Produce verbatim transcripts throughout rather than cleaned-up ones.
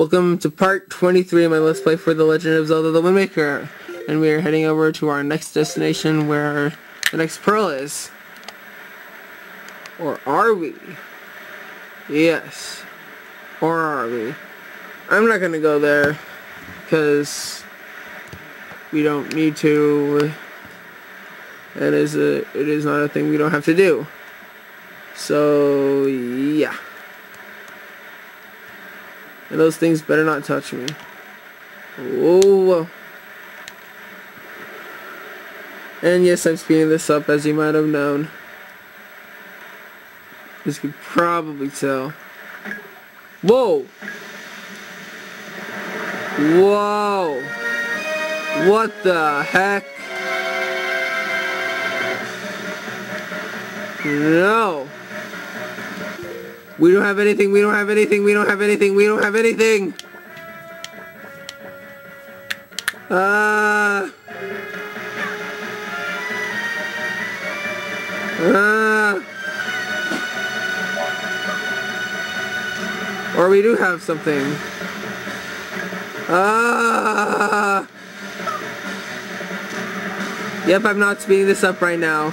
Welcome to part twenty-three of my Let's Play for The Legend of Zelda The Wind Waker. And we are heading over to our next destination where the next pearl is. Or are we? Yes. Or are we? I'm not gonna go there, because we don't need to. It is a, it is not a thing we don't have to do. So, yeah. And those things better not touch me. Whoa. And yes, I'm speeding this up, as you might have known. As you could probably tell. Whoa! Whoa! What the heck? No! We don't have anything, we don't have anything, we don't have anything, we don't have anything! Ah! Uh, uh, or we do have something. Ah! Uh, yep, I'm not speeding this up right now,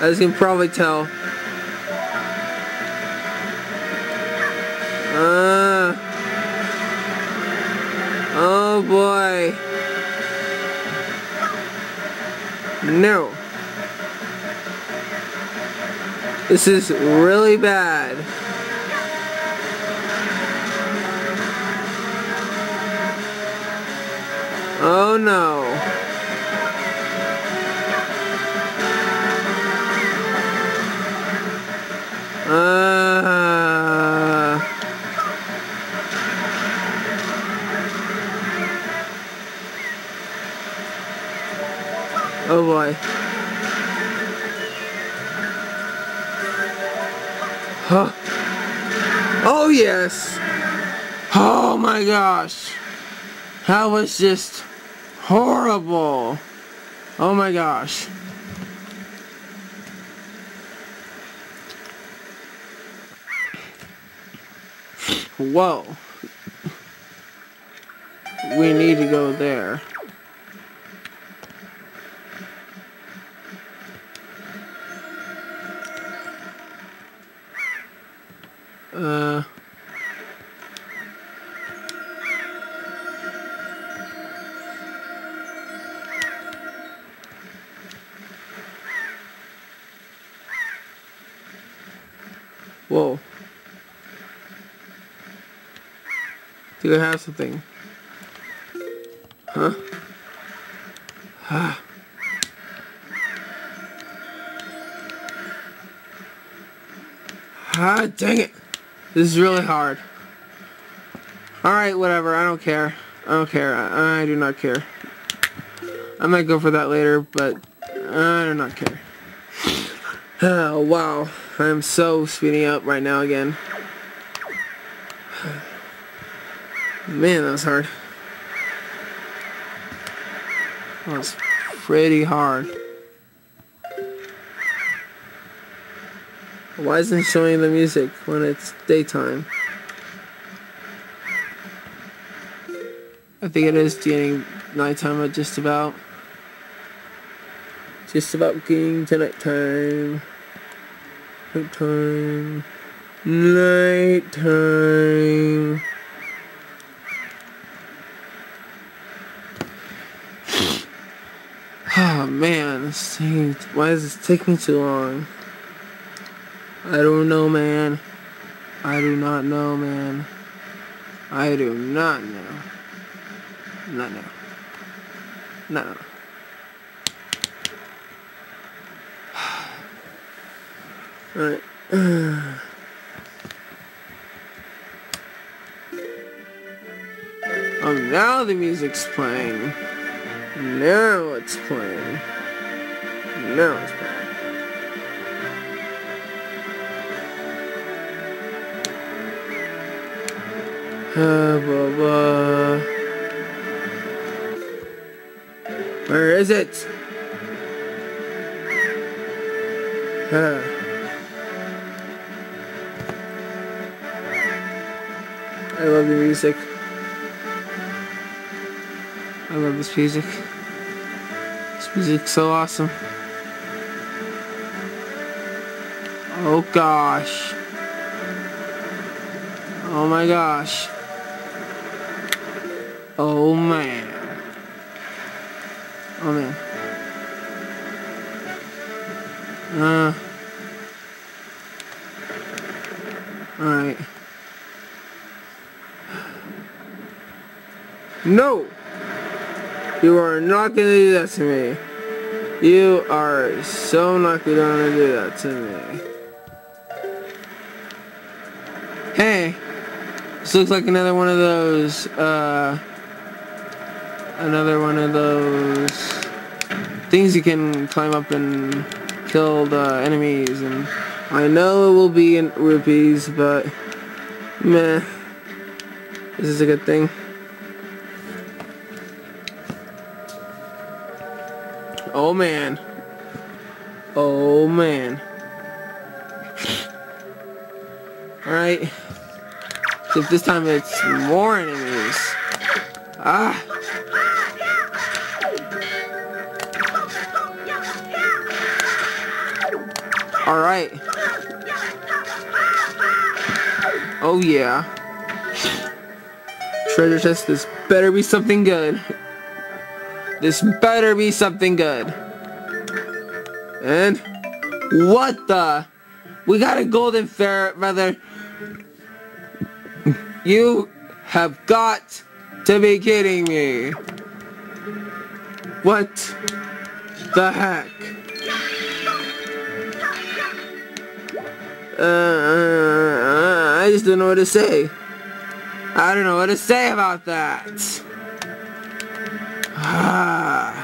as you can probably tell. Uh, oh boy. No. This is really bad. Oh no. Uh, oh boy. Huh. Oh yes! Oh my gosh! That was just horrible! Oh my gosh! Whoa! We need to go there. Uh, whoa. Do I have something? Huh? Ah. Ah, dang it. This is really hard. Alright, whatever. I don't care. I don't care. I, I do not care. I might go for that later, but I do not care. Oh, wow. I am so speeding up right now again. Man, that was hard. That was pretty hard. Why isn't it showing the music when it's daytime? I think it is getting nighttime, but just about. Just about getting to nighttime. Nighttime. Nighttime. Oh man, this thing, why does this take me too long? I don't know, man. I do not know, man. I do not know. Not know. Not know. Alright. Oh, now the music's playing. Now it's playing. Now it's playing. Uh, blah, blah. Where is it? Huh. I love the music. I love this music. This music's so awesome. Oh gosh. Oh my gosh. Oh man. Oh man. Uh. Alright. No! You are not gonna do that to me. You are so not gonna do that to me. Hey! This looks like another one of those, uh... another one of those things you can climb up and kill the enemies, and I know it will be in rupees, but meh, this is a good thing. Oh man, oh man. Alright, so this time it's more enemies. Ah! Alright. Oh yeah. Treasure chest, this better be something good. This better be something good. And what the? We got a golden feather. You have got to be kidding me. What the heck? Uh, I just don't know what to say. I don't know what to say about that. Ah.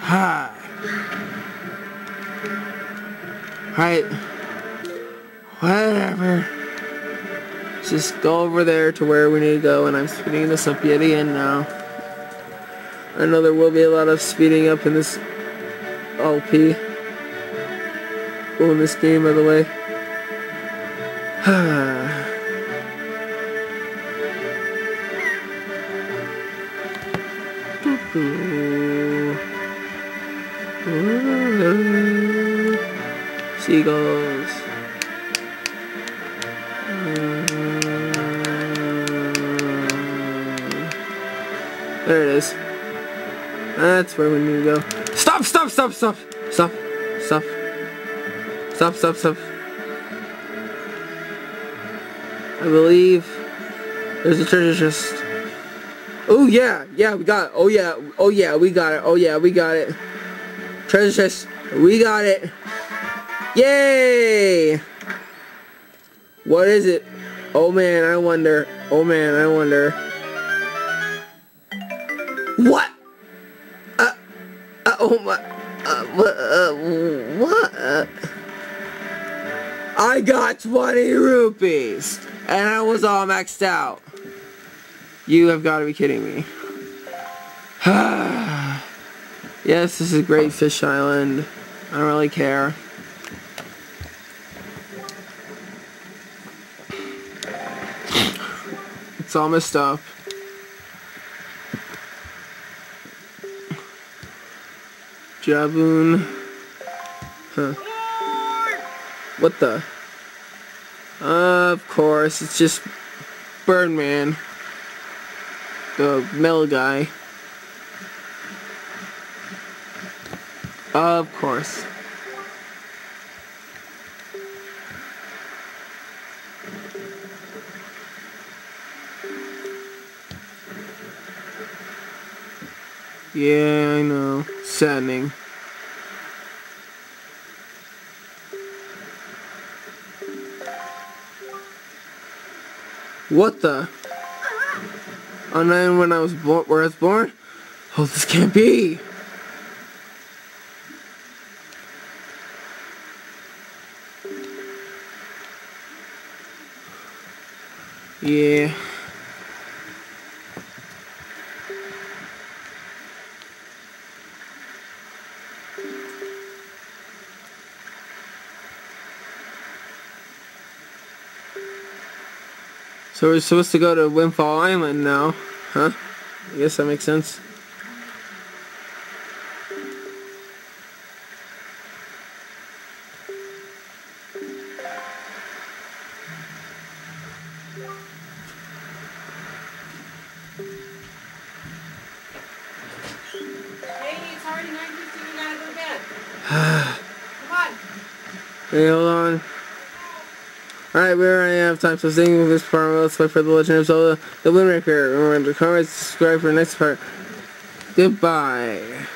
Ah. Alright. Whatever. Let's just go over there to where we need to go, and I'm speeding this up yet again now. I know there will be a lot of speeding up in this L P. Oh, in this game, by the way. Seagulls. There it is. That's where we need to go. Stop, stop, stop, stop, stop, stop. Stop, stop, stop. I believe there's a treasure chest. Oh yeah, yeah, we got it. Oh yeah, oh yeah, we got it. Oh yeah, we got it. Treasure chest, we got it. Yay! What is it? Oh man, I wonder. Oh man, I wonder. What? Uh, uh oh my, uh, uh, what? Uh, I got twenty rupees, and I was all maxed out. You have got to be kidding me. Yes, this is Great Fish Island. I don't really care. It's all messed up. Jabun. Huh. What the? Uh, of course, it's just Birdman, the metal guy. Of course. Yeah, I know. Saddening. What the? On nine when I was born, where I was born? Oh, this can't be! Yeah. So we're supposed to go to Windfall Island now, huh? I guess that makes sense. Hey, it's already nine fifteen, you gotta go to bed. Come on. Hey, hold on. Alright, we're running out of time, so staying with this part, let's wait for the Legend of Zelda The Wind Waker. Remember to comment, subscribe for the next part. Goodbye.